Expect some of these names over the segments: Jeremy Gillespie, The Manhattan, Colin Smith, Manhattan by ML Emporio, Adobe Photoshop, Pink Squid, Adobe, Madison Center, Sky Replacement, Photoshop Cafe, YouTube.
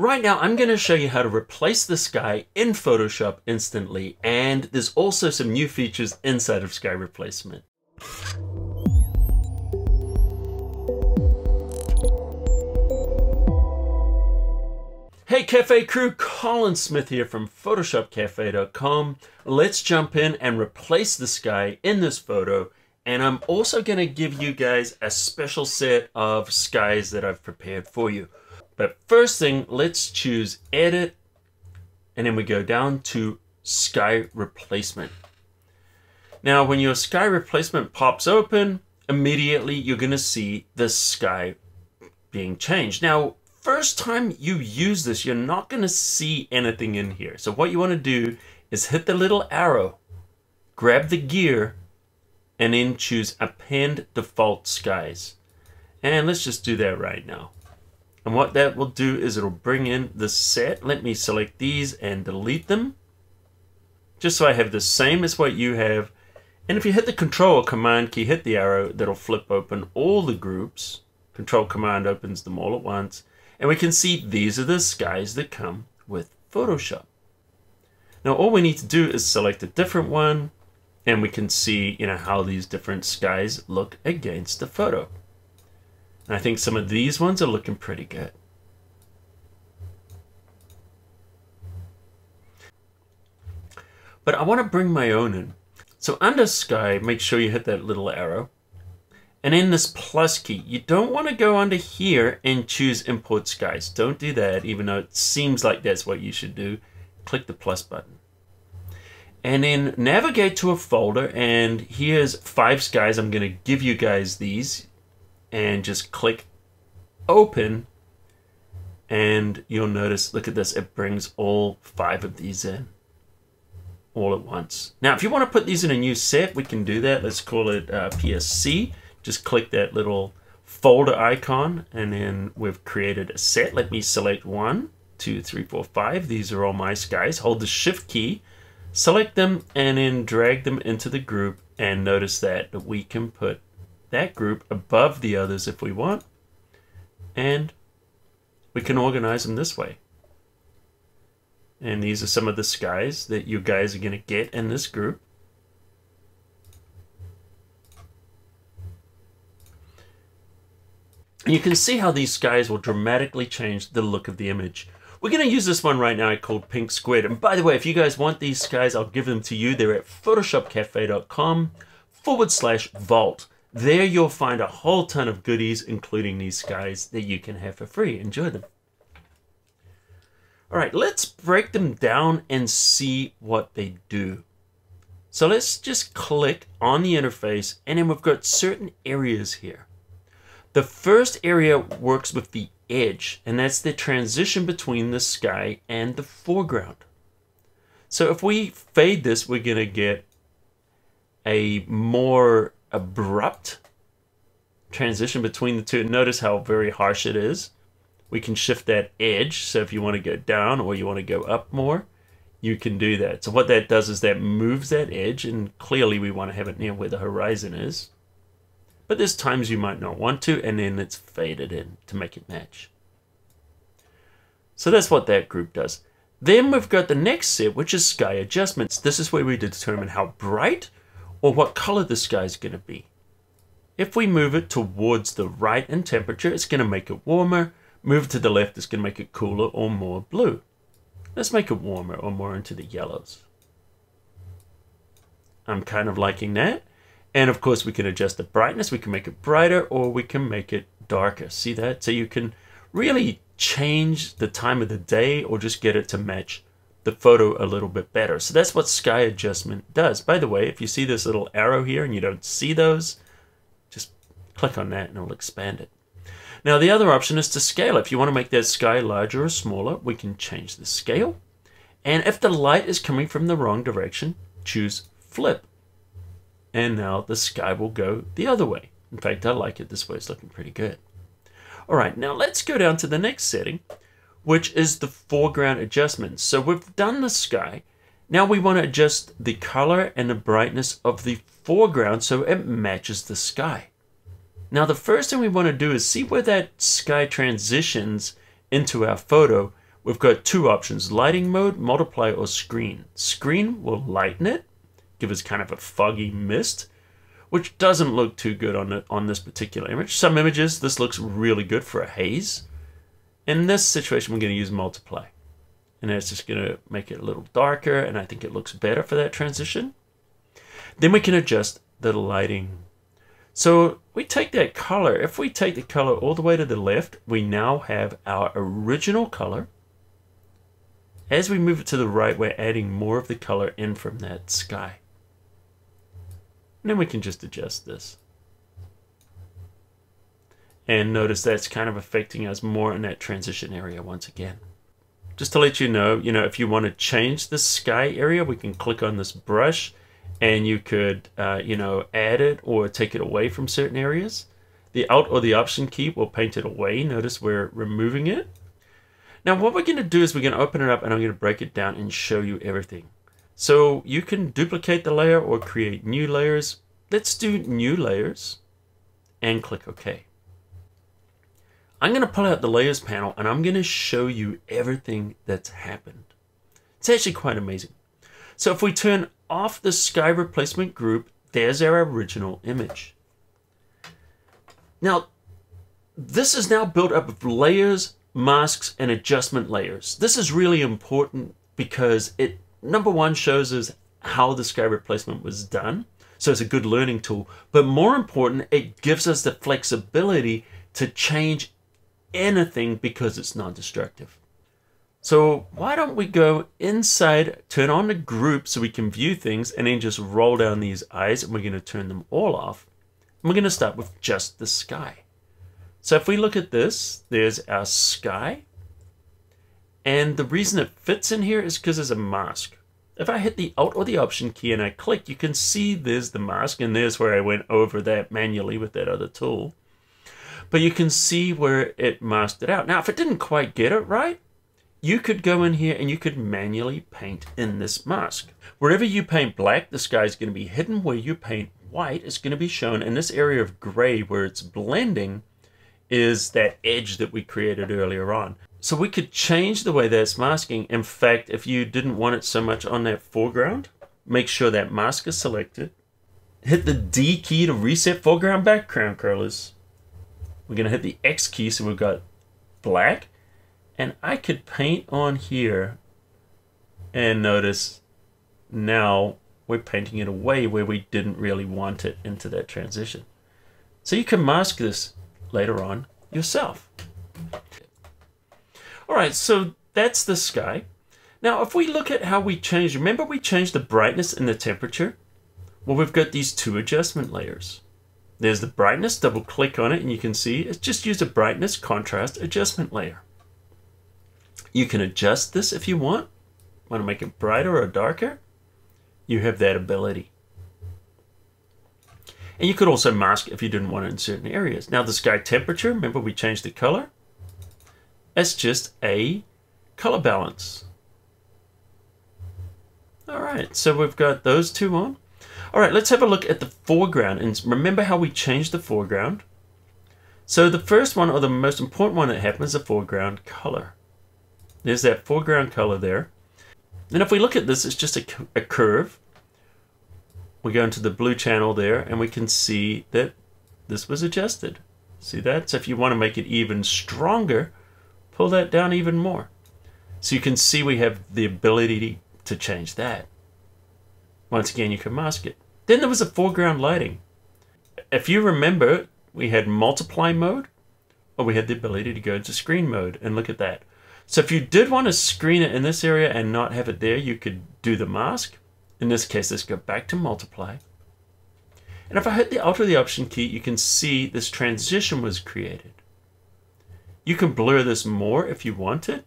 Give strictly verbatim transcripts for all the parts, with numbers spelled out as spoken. Right now, I'm going to show you how to replace the sky in Photoshop instantly, and there's also some new features inside of Sky Replacement. Hey Cafe crew, Colin Smith here from Photoshop Cafe dot com. Let's jump in and replace the sky in this photo, and I'm also going to give you guys a special set of skies that I've prepared for you. But first thing, let's choose Edit, and then we go down to Sky Replacement. Now when your Sky Replacement pops open, immediately you're going to see the sky being changed. Now, first time you use this, you're not going to see anything in here. So what you want to do is hit the little arrow, grab the gear, and then choose Append Default Skies. And let's just do that right now. And what that will do is it'll bring in the set. Let me select these and delete them, just so I have the same as what you have. And if you hit the Control or Command key, hit the arrow, that'll flip open all the groups. Control Command opens them all at once. And we can see these are the skies that come with Photoshop. Now all we need to do is select a different one, and we can see, you know, how these different skies look against the photo. And I think some of these ones are looking pretty good. But I want to bring my own in. So under sky, make sure you hit that little arrow. And in this plus key, you don't want to go under here and choose import skies. Don't do that, even though it seems like that's what you should do. Click the plus button. And then navigate to a folder, and here's five skies. I'm going to give you guys these. And just click open, and you'll notice, look at this, it brings all five of these in all at once. Now, if you want to put these in a new set, we can do that. Let's call it uh, P S C. Just click that little folder icon, and then we've created a set. Let me select one, two, three, four, five. These are all my skies. Hold the shift key, select them, and then drag them into the group. And notice that we can put that group above the others if we want. And we can organize them this way. And these are some of the skies that you guys are going to get in this group. And you can see how these skies will dramatically change the look of the image. We're going to use this one right now called Pink Squid. And by the way, if you guys want these skies, I'll give them to you. They're at Photoshop Cafe dot com forward slash vault. There you'll find a whole ton of goodies, including these skies that you can have for free. Enjoy them. All right, let's break them down and see what they do. So let's just click on the interface, and then we've got certain areas here. The first area works with the edge, and that's the transition between the sky and the foreground. So if we fade this, we're going to get a more abrupt transition between the two. Notice how very harsh it is. We can shift that edge, so if you want to go down or you want to go up more, you can do that. So what that does is that moves that edge, and clearly we want to have it near where the horizon is. But there's times you might not want to, and then it's faded in to make it match. So that's what that group does. Then we've got the next set, which is sky adjustments. This is where we determine how bright or what color the sky is going to be. If we move it towards the right in temperature, it's going to make it warmer. Move it to the left, it's going to make it cooler or more blue. Let's make it warmer or more into the yellows. I'm kind of liking that. And of course we can adjust the brightness. We can make it brighter or we can make it darker. See that? So you can really change the time of the day or just get it to match the photo a little bit better. So that's what sky adjustment does. By the way, if you see this little arrow here and you don't see those, just click on that and it'll expand it. Now the other option is to scale. If you want to make that sky larger or smaller, we can change the scale. And if the light is coming from the wrong direction, choose flip. And now the sky will go the other way. In fact, I like it this way. It's looking pretty good. All right, now let's go down to the next setting, which is the foreground adjustments. So we've done the sky. Now we want to adjust the color and the brightness of the foreground so it matches the sky. Now the first thing we want to do is see where that sky transitions into our photo. we've got two options, lighting mode, multiply, or screen. Screen will lighten it, give us kind of a foggy mist, which doesn't look too good on, the, on this particular image. Some images, this looks really good for a haze. In this situation, we're gonna use multiply. And it's just gonna make it a little darker, and I think it looks better for that transition. Then we can adjust the lighting. So we take that color. If we take the color all the way to the left, we now have our original color. As we move it to the right, we're adding more of the color in from that sky. And then we can just adjust this. And notice that's kind of affecting us more in that transition area once again. Just to let you know, you know, if you want to change the sky area, we can click on this brush and you could, uh, you know, add it or take it away from certain areas. The Alt or the Option key will paint it away. Notice we're removing it. Now what we're going to do is we're going to open it up and I'm going to break it down and show you everything. So you can duplicate the layer or create new layers. Let's do new layers and click OK. I'm going to pull out the layers panel and I'm going to show you everything that's happened. It's actually quite amazing. So if we turn off the sky replacement group, there's our original image. Now, this is now built up of layers, masks, and adjustment layers. This is really important because it, number one, shows us how the sky replacement was done. So it's a good learning tool, but more important, it gives us the flexibility to change anything because it's non-destructive. So why don't we go inside, turn on the group so we can view things, and then just roll down these eyes, and we're going to turn them all off. And we're going to start with just the sky. So if we look at this, there's our sky. And the reason it fits in here is because there's a mask. If I hit the Alt or the Option key and I click, you can see there's the mask, and there's where I went over that manually with that other tool. But you can see where it masked it out. Now, if it didn't quite get it right, you could go in here and you could manually paint in this mask. Wherever you paint black, the sky is going to be hidden. Where you paint white, it's going to be shown. And this area of gray where it's blending is that edge that we created earlier on. So we could change the way that's masking. In fact, if you didn't want it so much on that foreground, make sure that mask is selected. Hit the D key to reset foreground background colors. We're going to hit the X key, so we've got black. And I could paint on here, and notice now we're painting it away where we didn't really want it into that transition. So you can mask this later on yourself. All right, so that's the sky. Now, if we look at how we changed, remember we changed the brightness and the temperature? Well, we've got these two adjustment layers. There's the brightness, double click on it, and you can see it's just used a brightness contrast adjustment layer. You can adjust this if you want. Want to make it brighter or darker? You have that ability. And you could also mask if you didn't want it in certain areas. Now the sky temperature, remember we changed the color? That's just a color balance. All right, so we've got those two on. All right, let's have a look at the foreground. And remember how we changed the foreground? So the first one, or the most important one that happens, is the foreground color. There's that foreground color there. And if we look at this, it's just a, a curve. We go into the blue channel there, and we can see that this was adjusted. See that? So if you want to make it even stronger, pull that down even more. So you can see we have the ability to change that. Once again, you can mask it. Then there was a foreground lighting. If you remember, we had multiply mode, or we had the ability to go into screen mode, and look at that. So if you did want to screen it in this area and not have it there, you could do the mask. In this case, let's go back to multiply. And if I hit the Alt or the Option key, you can see this transition was created. You can blur this more if you want it.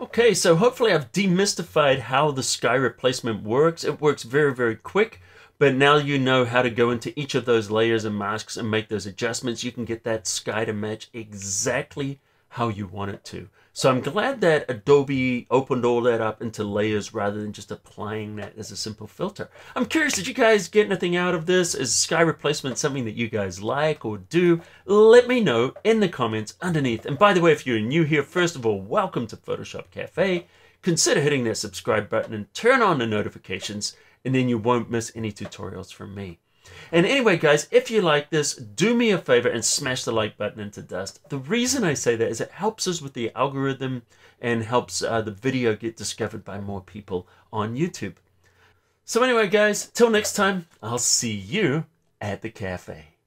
Okay, so hopefully I've demystified how the sky replacement works. It works very, very quick, but now you know how to go into each of those layers and masks and make those adjustments. You can get that sky to match exactly how you want it to. So I'm glad that Adobe opened all that up into layers rather than just applying that as a simple filter. I'm curious, did you guys get anything out of this? Is Sky Replacement something that you guys like or do? Let me know in the comments underneath. And by the way, if you're new here, first of all, welcome to Photoshop Cafe. Consider hitting that subscribe button and turn on the notifications, and then you won't miss any tutorials from me. And anyway, guys, if you like this, do me a favor and smash the like button into dust. The reason I say that is it helps us with the algorithm and helps uh, the video get discovered by more people on YouTube. So anyway, guys, till next time, I'll see you at the cafe.